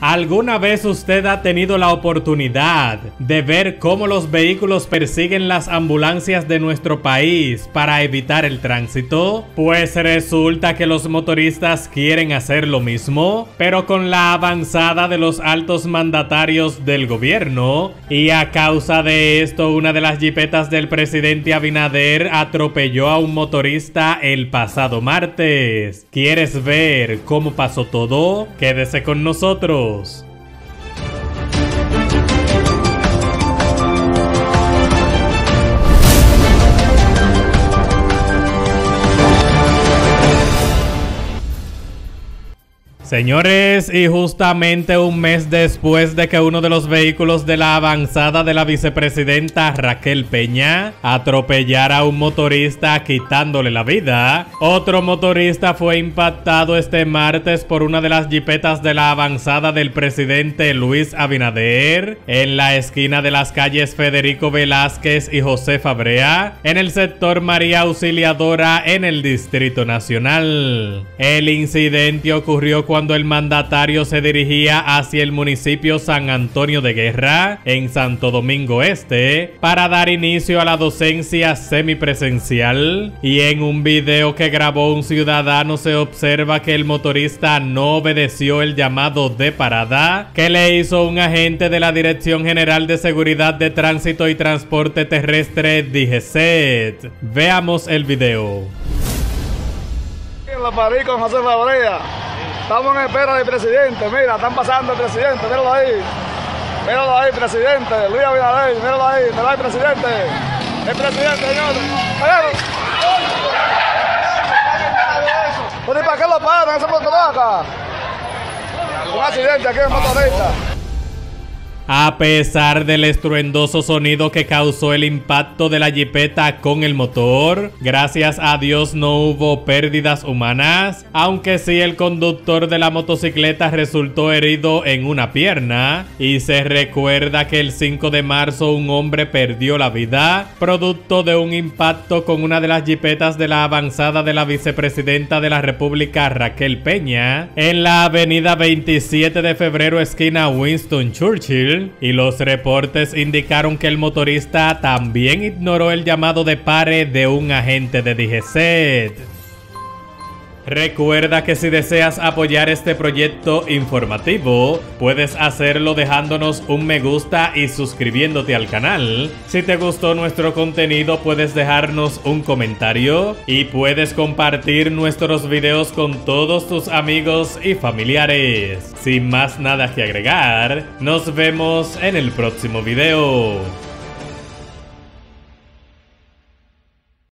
¿Alguna vez usted ha tenido la oportunidad de ver cómo los vehículos persiguen las ambulancias de nuestro país para evitar el tránsito? Pues resulta que los motoristas quieren hacer lo mismo, pero con la avanzada de los altos mandatarios del gobierno, y a causa de esto una de las jipetas del presidente Abinader atropelló a un motorista el pasado martes. ¿Quieres ver cómo pasó todo? Quédese con nosotros. Señores, y justamente un mes después de que uno de los vehículos de la avanzada de la vicepresidenta Raquel Peña atropellara a un motorista quitándole la vida, otro motorista fue impactado este martes por una de las jipetas de la avanzada del presidente Luis Abinader en la esquina de las calles Federico Velázquez y José Fabrea, en el sector María Auxiliadora en el Distrito Nacional. El incidente ocurrió cuando el mandatario se dirigía hacia el municipio San Antonio de Guerra, en Santo Domingo Este, para dar inicio a la docencia semipresencial, y en un video que grabó un ciudadano se observa que el motorista no obedeció el llamado de parada que le hizo un agente de la Dirección General de Seguridad de Tránsito y Transporte Terrestre, DIGESETT. Veamos el video. En la pared con José Fabrea. Estamos en espera del presidente, mira, están pasando el presidente, míralo ahí, presidente, Luis Abinader, míralo ahí, presidente, el presidente, señores, pero ¿para qué lo paran? ¿Ese motor acá? Un accidente aquí en motorista. A pesar del estruendoso sonido que causó el impacto de la jipeta con el motor, gracias a Dios no hubo pérdidas humanas, aunque sí el conductor de la motocicleta resultó herido en una pierna, y se recuerda que el 5 de marzo un hombre perdió la vida, producto de un impacto con una de las jipetas de la avanzada de la vicepresidenta de la República, Raquel Peña, en la avenida 27 de febrero esquina Winston Churchill, y los reportes indicaron que el motorista también ignoró el llamado de pare de un agente de DGTT. Recuerda que si deseas apoyar este proyecto informativo, puedes hacerlo dejándonos un me gusta y suscribiéndote al canal. Si te gustó nuestro contenido, puedes dejarnos un comentario y puedes compartir nuestros videos con todos tus amigos y familiares. Sin más nada que agregar, nos vemos en el próximo video.